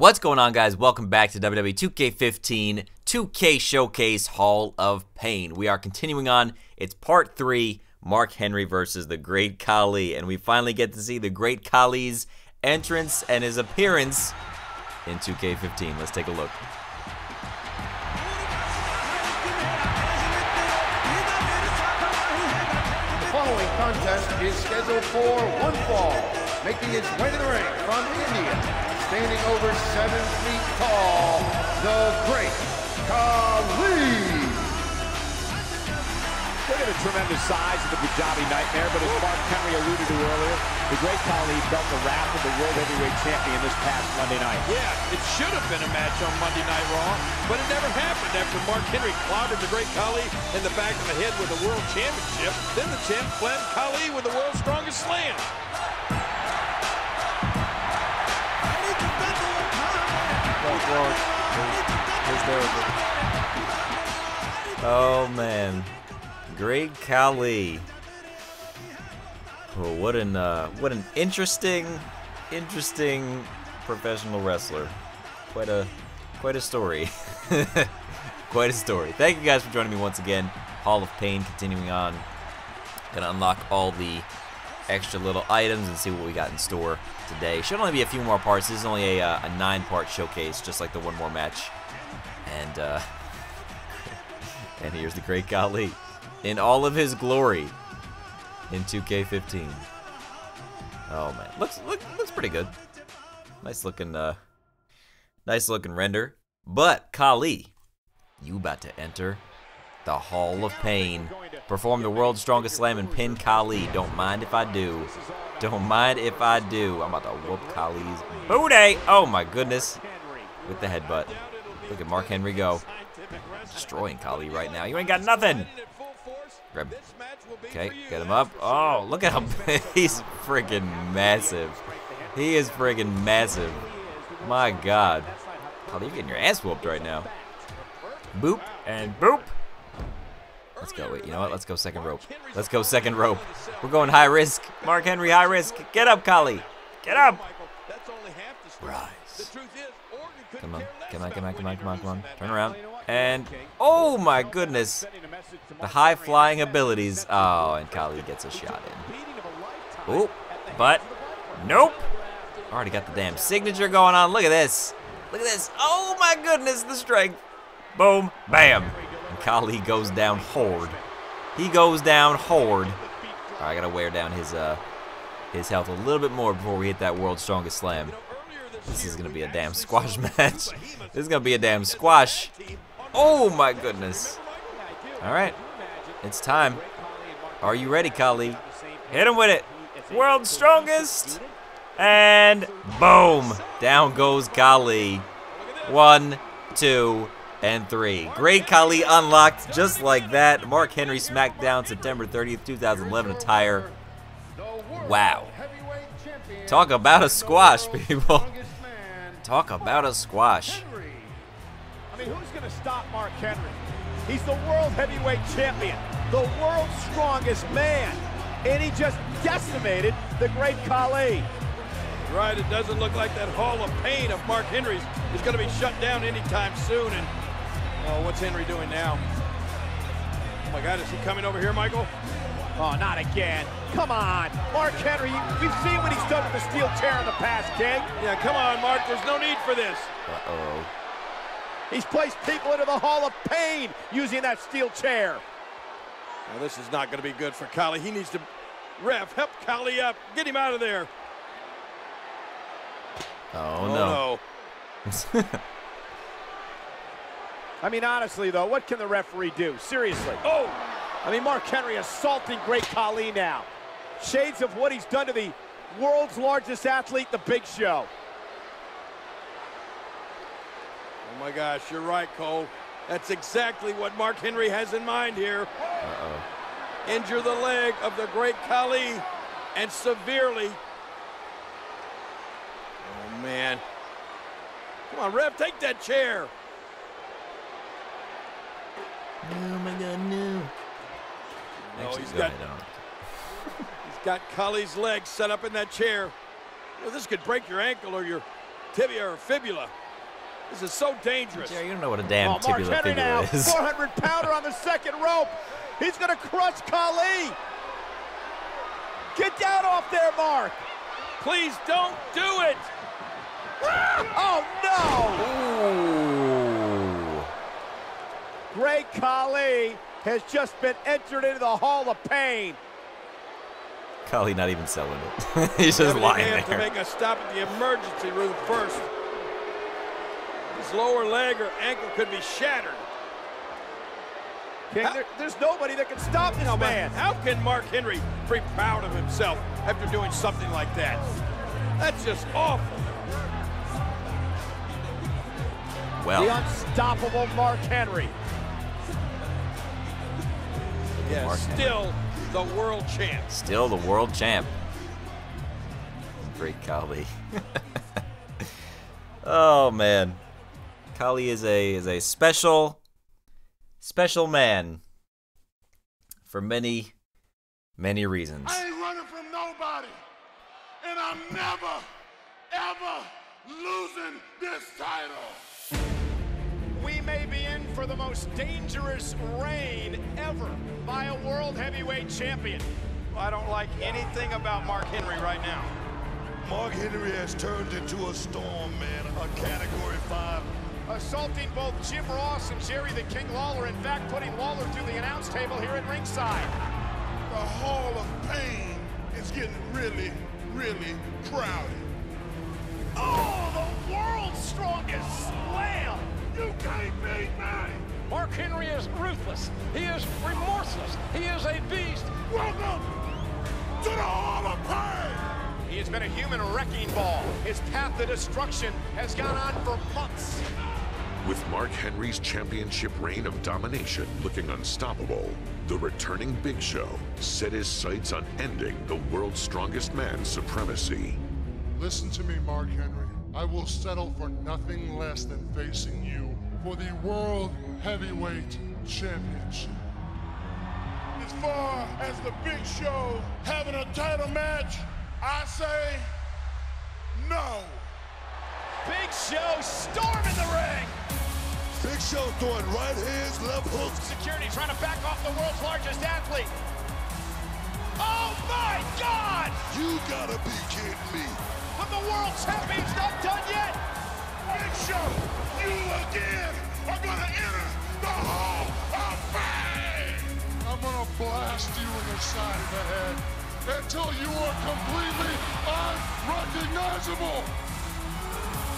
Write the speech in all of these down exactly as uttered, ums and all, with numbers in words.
What's going on, guys? Welcome back to W W E two K fifteen, two K Showcase Hall of Pain. We are continuing on. It's part three, Mark Henry versus the Great Khali, and we finally get to see the Great Khali's entrance and his appearance in two K fifteen. Let's take a look. The following contest is scheduled for one fall, making its way to the ring from India, standing over seven feet tall, the Great Khali. Look at the tremendous size of the Punjabi Nightmare, but as Mark Henry alluded to earlier, the Great Khali felt the wrath of the World Heavyweight Champion this past Monday night. Yeah, it should have been a match on Monday Night Raw, but it never happened after Mark Henry clobbered the Great Khali in the back of the head with the World Championship. Then the champ flattened Khali with the World's Strongest Slam. Oh man, Great Khali! Oh, what an uh, what an interesting, interesting professional wrestler. Quite a quite a story. Quite a story. Thank you guys for joining me once again. Hall of Pain continuing on. Gonna unlock all the extra little items and see what we got in store today. Should only be a few more parts. This is only a, uh, a nine-part showcase, just like the one more match. And uh, and here's the Great Khali in all of his glory in two K fifteen. Oh man, looks look, looks pretty good. Nice looking, uh, nice looking render. But Khali, you about to enter the Hall of Pain. Perform the World's Strongest Slam and pin Khali. Don't mind if I do. Don't mind if I do. I'm about to whoop Khali's booty. Oh my goodness. With the headbutt. Look at Mark Henry go. Destroying Khali right now. You ain't got nothing. Grab him. Okay, get him up. Oh, look at him. He's freaking massive. He is freaking massive. My God. Khali, you're getting your ass whooped right now. Boop and boop. Let's go. Wait, you know what? Let's go second rope. Let's go second rope. We're going high risk. Mark Henry, high risk. Get up, Khali. Get up. Rise. Come on. Come on, come on, come on, come on, come on. Turn around. And, oh my goodness. The high-flying abilities. Oh, and Khali gets a shot in. Oop. But, nope. Already got the damn signature going on. Look at this. Look at this. Oh my goodness, the strength. Boom. Bam. Khali goes down hard. He goes down hard. All right, I gotta wear down his uh his health a little bit more before we hit that World's Strongest Slam. This is gonna be a damn squash match. This is gonna be a damn squash. Oh my goodness. All right, it's time. Are you ready, Khali? Hit him with it. World's Strongest. And boom. Down goes Khali. One, two, and three. Great Khali unlocked just like that. Mark Henry, SmackDown, September thirtieth, two thousand eleven attire. Wow. Talk about a squash, people. Talk about a squash. I mean, who's going to stop Mark Henry? He's the World Heavyweight Champion, the World's Strongest Man, and he just decimated the Great Khali. Right, it doesn't look like that Hall of Pain of Mark Henry's is going to be shut down anytime soon. And oh, what's Henry doing now? Oh my God, is he coming over here, Michael? Oh, not again. Come on, Mark Henry, we've seen what he's done with the steel chair in the past, King. Yeah, come on, Mark, there's no need for this. Uh-oh. He's placed people into the Hall of Pain using that steel chair. Now, this is not going to be good for Khali. He needs to, ref, help Khali up, get him out of there. Oh, oh no. no. I mean, honestly, though, what can the referee do? Seriously. Oh! I mean, Mark Henry assaulting Great Khali now. Shades of what he's done to the world's largest athlete, the Big Show. Oh, my gosh, you're right, Cole. That's exactly what Mark Henry has in mind here. Uh-oh. Injure the leg of the Great Khali, and severely. Oh, man. Come on, ref, take that chair. Oh my God, no. Actually, no, he's, got, he's got Khali's legs set up in that chair. You know, this could break your ankle or your tibia or fibula. This is so dangerous. Jerry, you don't know what a damn oh, tibula Mark Henry fibula now, is. four hundred pounder on the second rope. He's going to crush Khali. Get down off there, Mark. Please don't do it. Oh, no. Ooh. Great Khali has just been entered into the Hall of Pain. Khali not even selling it. He's just lying there. They have to make a stop at the emergency room first. His lower leg or ankle could be shattered. King, how, there, there's nobody that can stop this no, man. How can Mark Henry be proud of himself after doing something like that? That's just awful. Well, the unstoppable Mark Henry. Yeah, Mark still Henry. the world champ. Still the world champ. Great Khali. Oh man, Khali is a is a special. Special man for many, many reasons. I ain't running from nobody, and I'm never, ever losing this title. We may be in for the most dangerous reign ever by a world heavyweight champion. I don't like anything about Mark Henry right now. Mark Henry has turned into a storm, man, a category five. Assaulting both Jim Ross and Jerry the King Lawler, in fact, putting Lawler through the announce table here at ringside. The Hall of Pain is getting really, really crowded. Oh, the world's strongest slam! You can't beat me! Mark Henry is ruthless. He is remorseless. He is a beast. Welcome to the Hall of Pain! He has been a human wrecking ball. His path to destruction has gone on for months. With Mark Henry's championship reign of domination looking unstoppable, the returning Big Show set his sights on ending the world's strongest man's supremacy. Listen to me, Mark Henry. I will settle for nothing less than facing you for the World Heavyweight Championship. As far as the Big Show having a title match, I say no. Big Show storming the ring. Big Show throwing right hands, left hooks. Security trying to back off the world's largest athlete. Oh my God! You gotta be kidding me. But the world champion's not done yet. Big Show, you again are gonna enter the Hall of Fame. I'm gonna blast you in the side of the head until you are completely unrecognizable.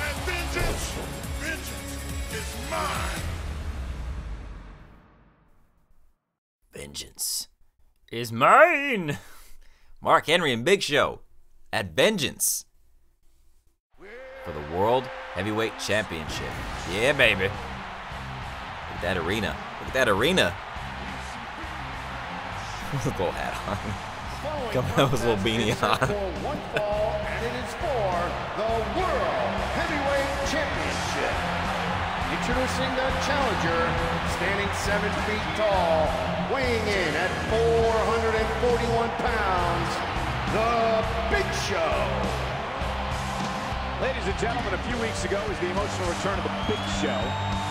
Vengeance! Vengeance is mine! Vengeance is mine! Mark Henry and Big Show at Vengeance for the World Heavyweight Championship. Yeah, baby. Look at that arena. Look at that arena. With a little hat on. Coming out with a little beanie on. One fall, and it is for the World Championship. Introducing the challenger, standing seven feet tall, weighing in at four hundred forty-one pounds, the Big Show. Ladies and gentlemen, a few weeks ago was the emotional return of the Big Show.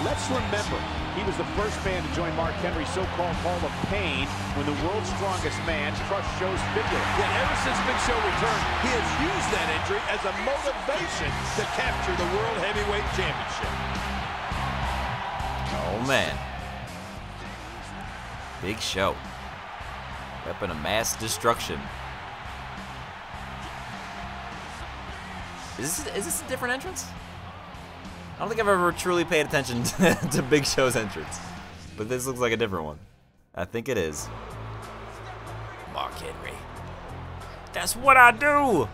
Let's remember, he was the first man to join Mark Henry's so-called Hall of Pain when the world's strongest man crushed Show's figure. Yet ever since Big Show returned, he has used that injury as a motivation to capture the World Heavyweight Championship. Oh, man. Big Show. Weapon of mass destruction. Is this, is this a different entrance? I don't think I've ever truly paid attention to, to Big Show's entrance, but this looks like a different one. I think it is. Mark Henry. That's what I do!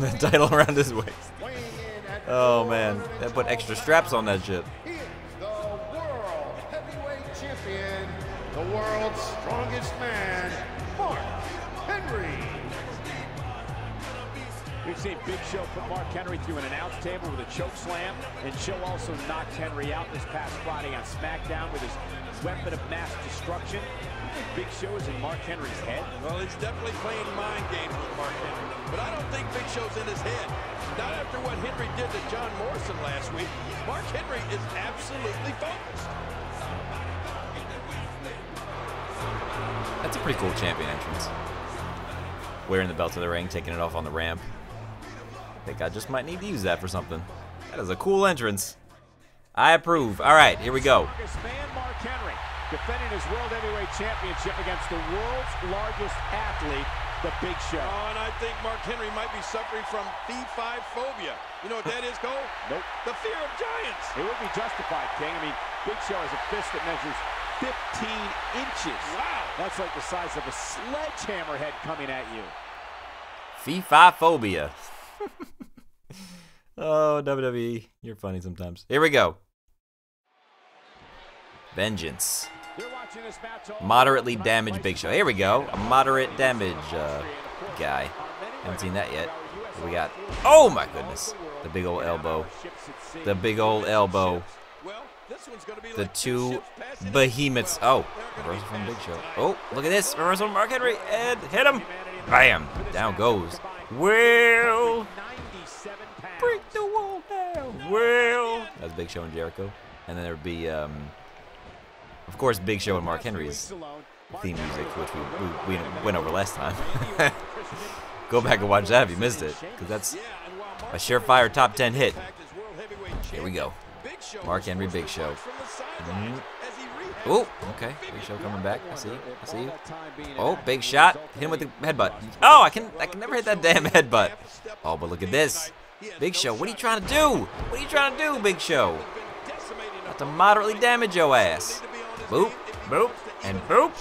The title around his waist. Oh man, that put extra straps on that shit. He is the World Heavyweight Champion, the world's strongest man, Mark Henry. We've seen Big Show put Mark Henry through an announce table with a choke slam, and Show also knocked Henry out this past Friday on SmackDown with his weapon of mass destruction. I think Big Show is in Mark Henry's head. Well, he's definitely playing mind games with Mark Henry, but I don't think Big Show's in his head. Not after what Henry did to John Morrison last week. Mark Henry is absolutely focused. That's a pretty cool champion entrance. Wearing the belt to the ring, taking it off on the ramp. I think I just might need to use that for something. That is a cool entrance. I approve. All right, here we go. Mark Henry defending his World Heavyweight Championship against the world's largest athlete, the Big Show. Oh, and I think Mark Henry might be suffering from V five phobia. You know what that is, Cole? Nope. The fear of giants. It would be justified, King. I mean, Big Show has a fist that measures fifteen inches. Wow. That's like the size of a sledgehammer head coming at you. FIFA phobia. Oh, W W E, you're funny sometimes. Here we go. Vengeance. Moderately damaged Big Show. Here we go. A moderate damage uh, guy. Haven't seen that yet. Here we got, oh my goodness. The big old elbow. The big old elbow. The two behemoths. Oh, reversal from Big Show. Oh, look at this. Reversal from Mark Henry. And hit him. Bam. Down goes. Will. Break the wall down. Will. That's Big Show and Jericho. And then there would be, um, of course, Big Show and Mark Henry's theme music, which we, we, we went over last time. Go back and watch that if you missed it, because that's a surefire top ten hit. Here we go. Mark Henry, Big Show. Mm-hmm. Oh, okay. Big Show coming back. I see you. I see you. Oh, big shot. Hit him with the headbutt. Oh, I can I can never hit that damn headbutt. Oh, but look at this. Big Show, what are you trying to do? What are you trying to do, Big Show? About to moderately damage your ass. Boop, boop, and boop.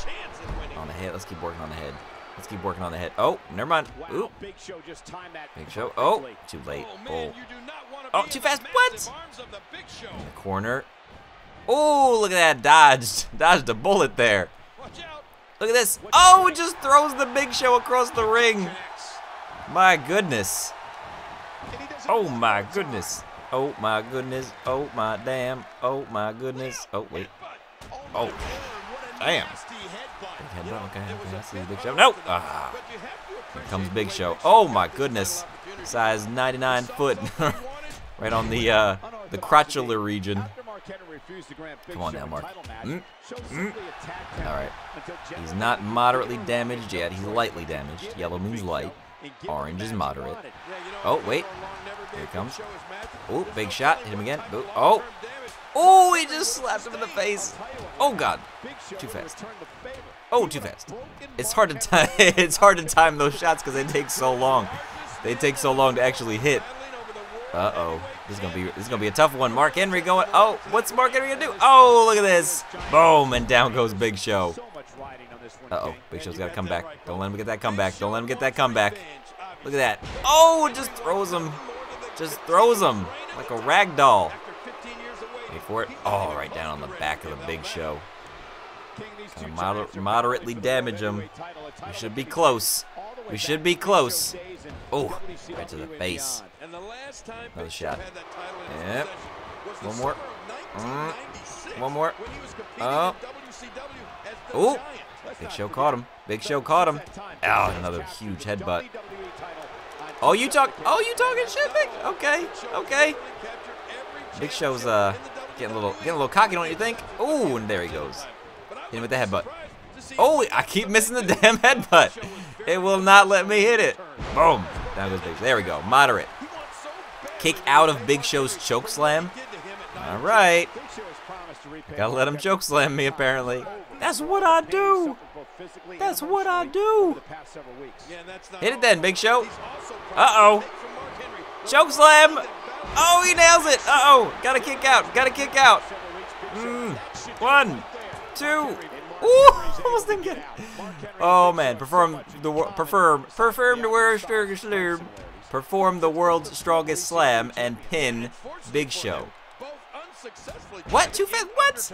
On the head. Let's keep working on the head. Let's keep working on the head. Oh, never mind. Ooh. Big Show just timed that. Big Show. Oh, too late. Oh. Oh, too fast. What? In the corner. Oh, look at that. Dodged. Dodged a bullet there. Look at this. Oh, it just throws the Big Show across the ring. My goodness. Oh, my goodness. Oh, my goodness. Oh, my damn. Oh, my goodness. Oh, wait. Oh. Damn. Big headbutt. Okay, okay. I see Big Show. No. Ah. Here comes Big Show. Oh, my goodness. Size ninety-nine foot. Right on the uh, the crotchular region. Come on now, Mark. Mm, mm. All right. He's not moderately damaged yet. He's lightly damaged. Yellow means light. Orange is moderate. Oh, wait. Here he comes. Oh, big shot. Hit him again. Oh. Oh, he just slapped him in the face. Oh, God. Too fast. Oh, too fast. It's hard to time, it's hard to time those shots because they take so long. They take so long to actually hit. Uh-oh. This is gonna be this is gonna be a tough one. Mark Henry going. Oh, what's Mark Henry gonna do? Oh, look at this. Boom, and down goes Big Show. Uh-oh, Big Show's gotta come back. Don't let him get that comeback. Don't let him get that comeback. Look at that. Oh, it just throws him. Just throws him like a rag doll. Wait for it. Oh, right down on the back of the Big Show. Gotta moder moderately damage him. We should be close. We should be close. Oh, right to the face. Another shot. Yep. One more. Mm. One more. Oh. Oh. Big Show caught him. Big Show caught him. Oh, another huge headbutt. Oh, you talk. Oh, you talking shit, Big? Okay. Okay. Big Show's uh getting a little getting a little cocky, don't you think? Oh, and there he goes. Hit him with the headbutt. Oh, I keep missing the damn headbutt. It will not let me hit it. Boom. Down goes Big Show. There we go. Moderate. Kick out of Big Show's choke slam. All right. I gotta let him choke slam me, apparently. That's what I do. That's what I do. Hit it then, Big Show. Uh-oh. Choke slam. Oh, he nails it. Uh-oh. Gotta kick out. Gotta kick out. Mm. One, two. Ooh, almost didn't get it. Oh man, perform the prefer perform the world's strongest slam, perform the world's strongest slam and pin Big Show. What? Too fast? What?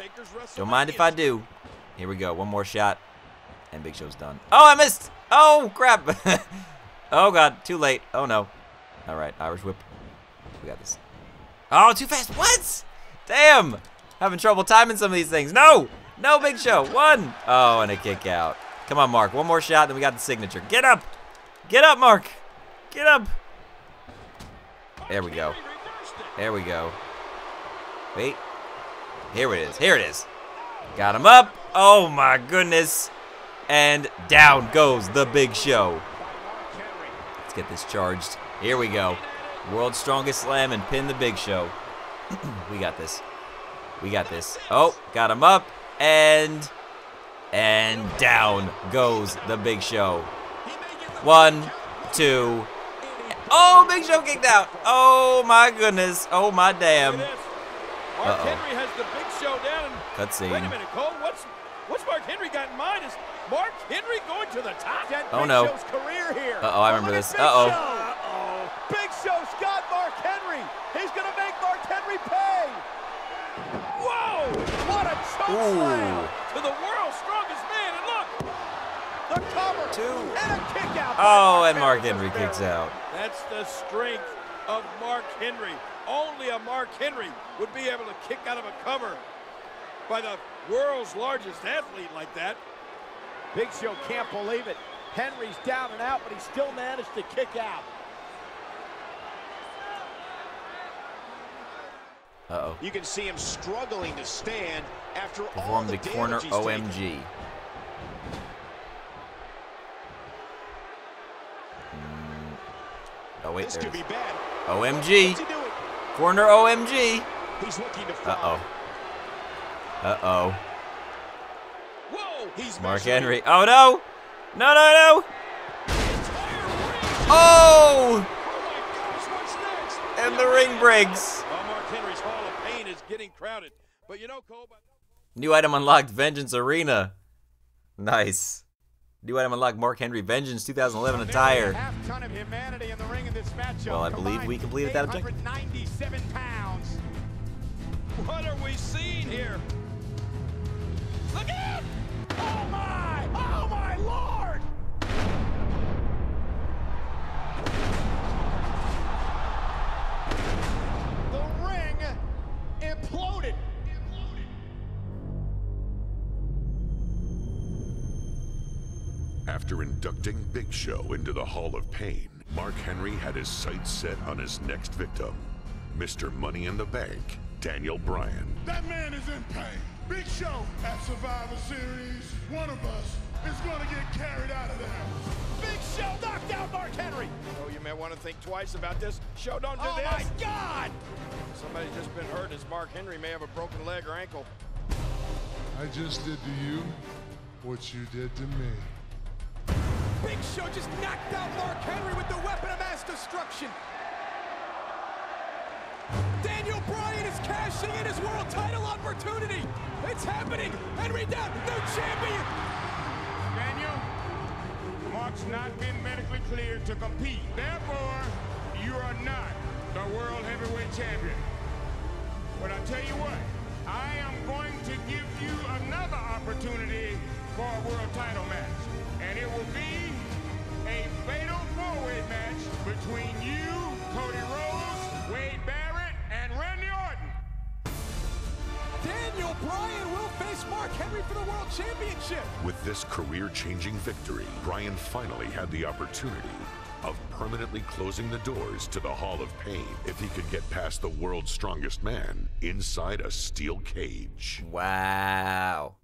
Don't mind if I do. Here we go. One more shot, and Big Show's done. Oh, I missed. Oh crap. Oh god, too late. Oh no. All right, Irish whip. We got this. Oh, too fast. What? Damn. Having trouble timing some of these things. No. No, Big Show. One. Oh, and a kick out. Come on, Mark. One more shot, then we got the signature. Get up. Get up, Mark. Get up. There we go. There we go. Wait. Here it is. Here it is. Got him up. Oh, my goodness. And down goes the Big Show. Let's get this charged. Here we go. World's Strongest Slam and pin the Big Show. We got this. We got this. Oh, got him up. And, and down goes the Big Show. One, two. Oh, Big Show kicked out. Oh, my goodness. Oh, my damn. Mark Henry has the Big Show down. Cutscene. Wait a minute, Cole. What's, what's Mark Henry got in mind? Is Mark Henry going to the top? Oh, no. Big Show's career here. Uh-oh, I remember this. Uh-oh. Uh-oh. Big Show's got Mark Henry. He's going to make Mark Henry pay. Whoa. What a choke slam to the world's strongest man. And look. The cover. Two. And a kick out. Oh, and Mark Henry kicks out. That's the strength of Mark Henry. Only a Mark Henry would be able to kick out of a cover by the world's largest athlete like that. Big Show can't believe it. Henry's down and out, but he still managed to kick out. Uh-oh. You can see him struggling to stand after all the corner. O M G. Oh, wait, this could be bad. O M G. Corner O M G. He's looking to fall. Uh-oh. Uh-oh. Whoa, he's Mark Henry. Oh, no. No, no, no. Oh! Oh my gosh, what's next? And the ring breaks. Well, Mark Henry's Hall of Pain is getting crowded. But you know, Cole... New item unlocked, Vengeance Arena. Nice. New item unlocked, Mark Henry Vengeance twenty eleven attire. Well, I believe we completed that objective. one hundred ninety-seven pounds. What are we seeing here? Look out! Oh my! Oh my lord! The ring imploded. After inducting Big Show into the Hall of Pain, Mark Henry had his sights set on his next victim, Mister Money in the Bank, Daniel Bryan. That man is in pain. Big Show at Survivor Series. One of us is going to get carried out of there. Big Show knocked out Mark Henry. Oh, you may want to think twice about this. Show, don't do oh this. Oh, my God. Somebody's just been hurt as Mark Henry may have a broken leg or ankle. I just did to you what you did to me. Big Show just knocked out Mark Henry with the weapon of mass destruction. Daniel Bryan is cashing in his world title opportunity. It's happening. Henry down, new champion. Daniel, Mark's not been medically cleared to compete. Therefore, you are not the World Heavyweight Champion. But I tell you what, I am going to give you another opportunity for a world title match. And it will be a fatal four-way match between you, Cody Rhodes, Wade Barrett, and Randy Orton. Daniel Bryan will face Mark Henry for the World Championship. With this career-changing victory, Bryan finally had the opportunity of permanently closing the doors to the Hall of Pain if he could get past the world's strongest man inside a steel cage. Wow.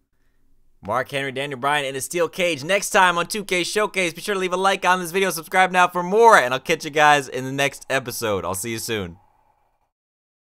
Mark Henry, Daniel Bryan in a steel cage. Next time on two K Showcase, be sure to leave a like on this video, subscribe now for more, and I'll catch you guys in the next episode. I'll see you soon.